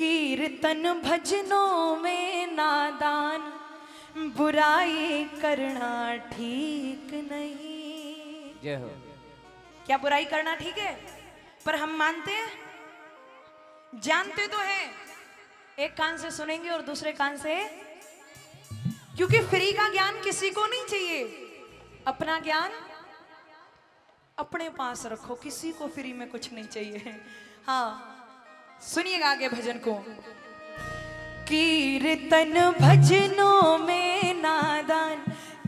कीर्तन भजनों में नादान, बुराई करना ठीक नहीं। जय हो। क्या बुराई करना ठीक है? पर हम मानते हैं, जानते तो हैं, एक कान से सुनेंगे और दूसरे कान से, क्योंकि फ्री का ज्ञान किसी को नहीं चाहिए। अपना ज्ञान अपने पास रखो, किसी को फ्री में कुछ नहीं चाहिए। हाँ, सुनिएगा आगे भजन को। कीर्तन भजनों में नादान,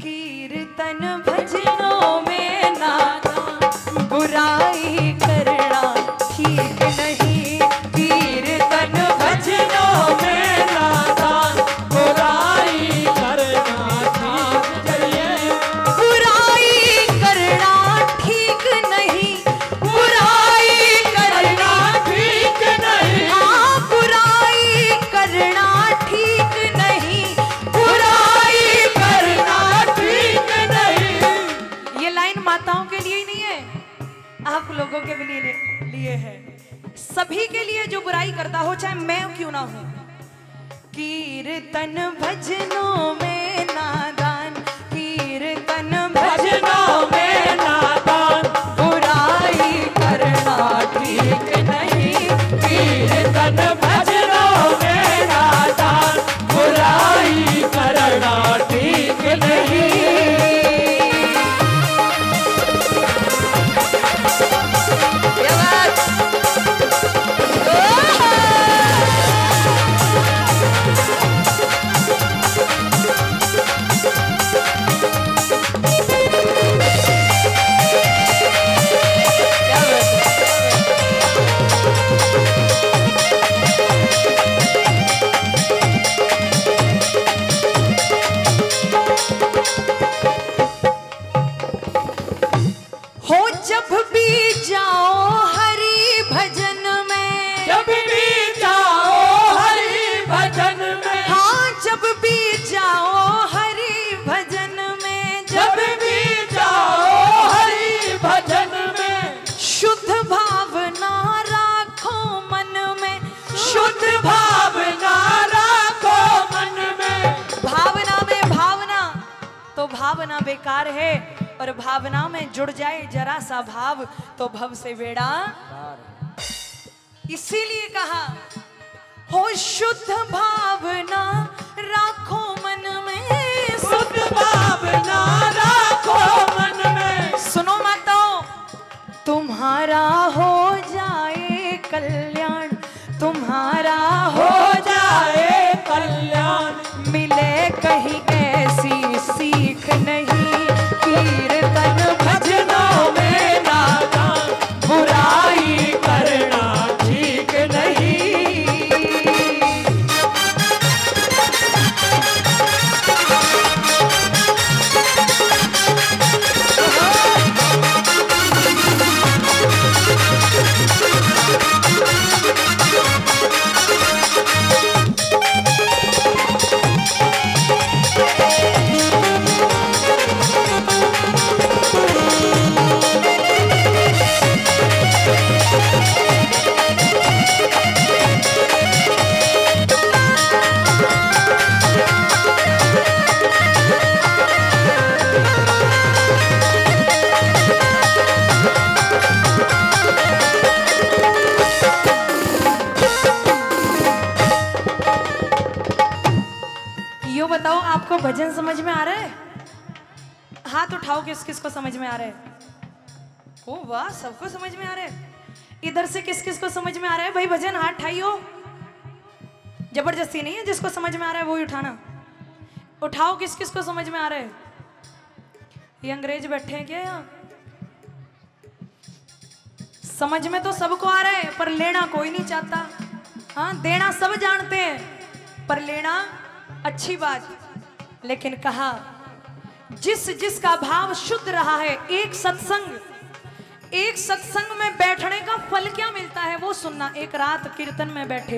कीर्तन भजनों में नादान, बुराई करना ठीक नहीं। कीर्तन भजनों में नादान, बुराई करना ठीक नहीं। बुराई करना ठीक नहीं। आप लोगों के लिए है, सभी के लिए जो बुराई करता हो, चाहे मैं क्यों ना हूं। कीर्तन भजनों में नादान, कीर्तन भजनों में नादान, बुराई करना ठीक नहीं। कीर्तन भजनों में नादान, बुराई करना ठीक नहीं। भावना बेकार है, और भावना में जुड़ जाए जरा सा भाव तो भव से बेड़ा। इसीलिए कहा, हो शुद्ध भावना राखो मन में, शुद्ध भावना राखो मन में। सुनो माताओं, तुम्हारा हो जाए कल्याण, तुम्हारा हो जाए कल्याण, मिले कहीं ऐसी सीख नहीं। कीर्तन भजनों में नादान, बुराई करना ठीक नहीं। आपको भजन समझ में आ रहा है? हाथ उठाओ, किस किस को समझ में आ रहा है? ओ वाह, सबको समझ में आ रहा है। इधर से किस किस को समझ में आ रहा है? भाई भजन हाथ उठाइयो, जबरदस्ती नहीं है। जिसको समझ में आ रहा है वो ही उठाना। उठाओ, किस किस को समझ में आ रहा है? ये अंग्रेज बैठे हैं क्या यहाँ? समझ में तो सबको आ रहा है, पर लेना कोई नहीं चाहता। हाँ, देना सब जानते हैं, पर लेना अच्छी बात। लेकिन कहा, जिस जिसका भाव शुद्ध रहा है, एक सत्संग में बैठने का फल क्या मिलता है वो सुनना। एक रात कीर्तन में बैठे,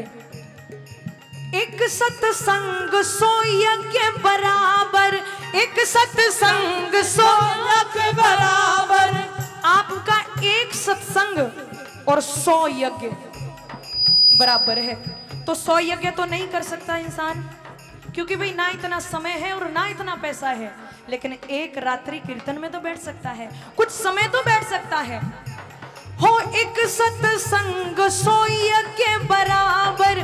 एक सत्संग सो यज्ञ बराबर, एक सत्संग सो यज्ञ बराबर। आपका एक सत्संग और 100 यज्ञ बराबर है। तो 100 यज्ञ तो नहीं कर सकता इंसान, क्योंकि भाई ना इतना समय है और ना इतना पैसा है। लेकिन एक रात्रि कीर्तन में तो बैठ सकता है, कुछ समय तो बैठ सकता है। हो एक सत्संग 100 यज्ञ बराबर,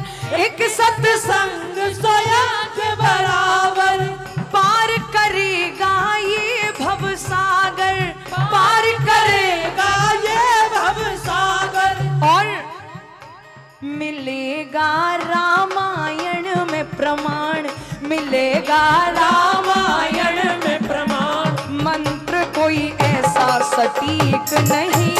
एक सत्संग 100 यज्ञ बराबर। पार करेगा ये भव सागर, पार करेगा ये भव सागर। और मिलेगा रामायण में प्रमाण, मिलेगा रामायण में प्रमाण। मंत्र कोई ऐसा सटीक नहीं,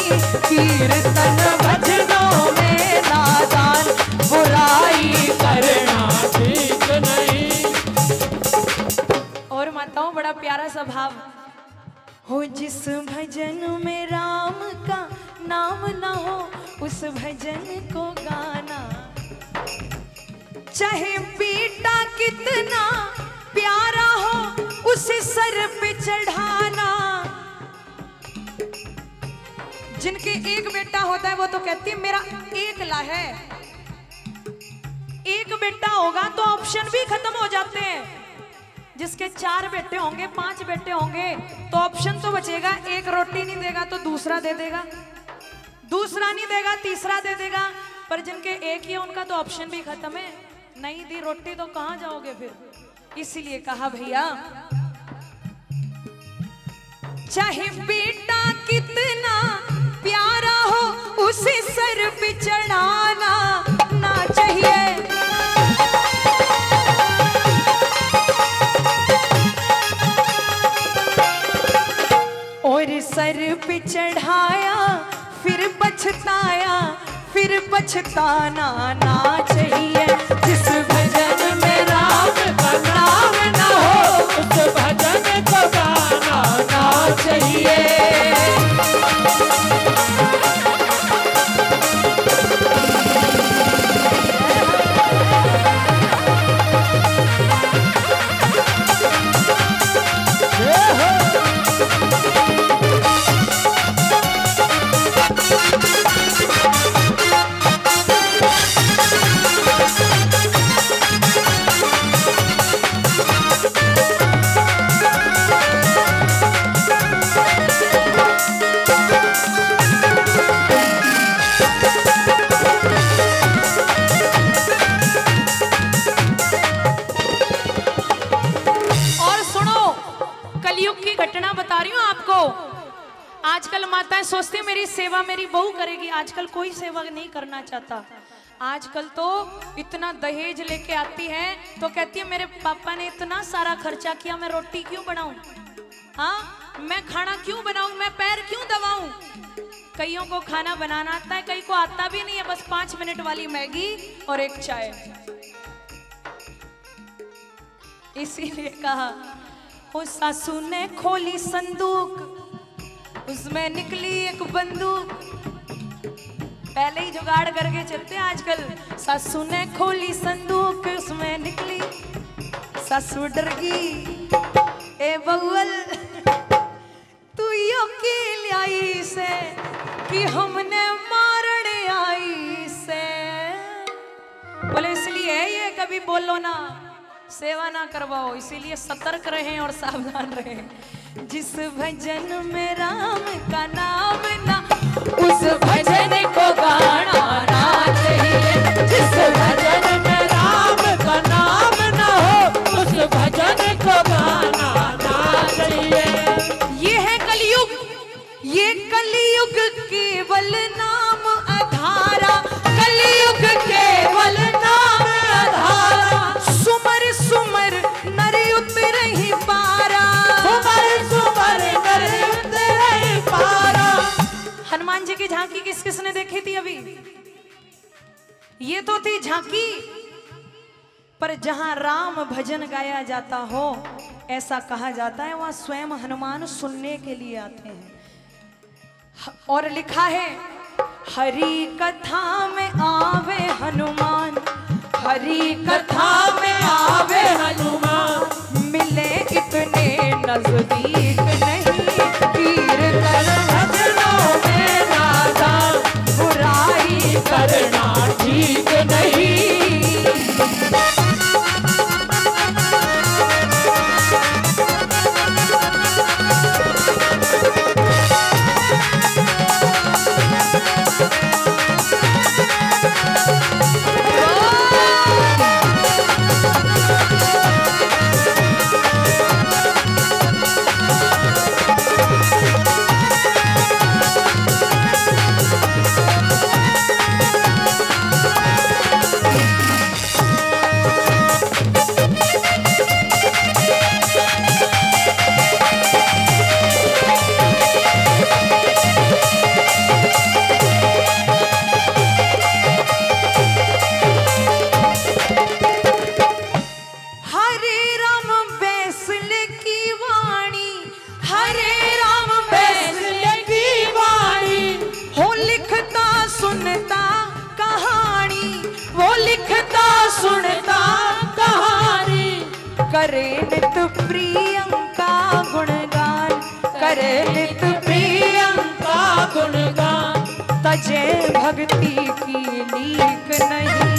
कीर्तन भजनो में नादान। बुराई करना ठीक नहीं। और माताओं, बड़ा प्यारा सा भाव हो। जिस भजन में राम का नाम ना हो, उस भजन को गाना। चाहे बेटा कितना प्यारा हो, उसे सर पे चढ़ाना। जिनके एक बेटा होता है वो तो कहती है मेरा एकला है। एक बेटा होगा तो ऑप्शन भी खत्म हो जाते हैं। जिसके 4 बेटे होंगे, 5 बेटे होंगे, तो ऑप्शन तो बचेगा। एक रोटी नहीं देगा तो दूसरा दे देगा, दूसरा नहीं देगा तीसरा दे देगा। पर जिनके एक ही है उनका तो ऑप्शन भी खत्म है। नहीं दी रोटी तो कहाँ जाओगे फिर। इसलिए कहा भैया, चाहे बेटा कितना प्यारा हो, उसे सर पे चढ़ाना ना चाहिए। और सर पे चढ़ाया फिर पछताया, फिर पछताना ना चाहिए। जिस भजन में राम का नाम ना हो, उस भजन को गाना ना चाहिए। आजकल माताएं सोचती है मेरी सेवा मेरी बहू करेगी। आजकल कोई सेवा नहीं करना चाहता। आजकल तो इतना दहेज लेके आती है तो कहती है मेरे पापा ने इतना सारा खर्चा किया, मैं रोटी क्यों बनाऊं, हाँ मैं खाना क्यों बनाऊं, मैं पैर क्यों दबाऊं। कईयों को खाना बनाना आता है, कई को आता भी नहीं है। बस 5 मिनट वाली मैगी और एक चाय। इसीलिए कहा, ओ सासू ने खोली संदूक, उसमें निकली एक बंदूक। पहले ही जुगाड़ करके चलते आजकल। सासू ने खोली संदूक, उसमें निकली, सासू डर गई। ए बउअल तू यो के लाई से, कि हमने मारने आई से। बोले इसलिए ये कभी बोलो ना, सेवा ना करवाओ। इसीलिए सतर्क रहें और सावधान रहें। जिस भजन में राम का नाम ना, उस भजन को गाना ना चाहिए। जिस भजन में राम का नाम ना हो, उस भजन को गाना ना चाहिए। ये है कलयुग, ये कलयुग केवल नाम अधारा। कलयुग केवल नाम अधारा। सुमर नर उतर ही पारा, सुमर सुमर नर उतर ही पारा। हनुमान जी की झांकी किस किसने देखी थी अभी? ये तो थी झांकी। पर जहां राम भजन गाया जाता हो, ऐसा कहा जाता है, वहां स्वयं हनुमान सुनने के लिए आते हैं। और लिखा है, हरि कथा में आवे हनुमान, हरी कथा में आवे हनुमान। मिले इतने नजदीक नहीं, कीर्तन भजनों में नादान। बुराई करना ठीक नहीं। लित प्रियंका गुणगान, कर लित प्रियंका गुणगान, तजे भक्ति की लीक नहीं।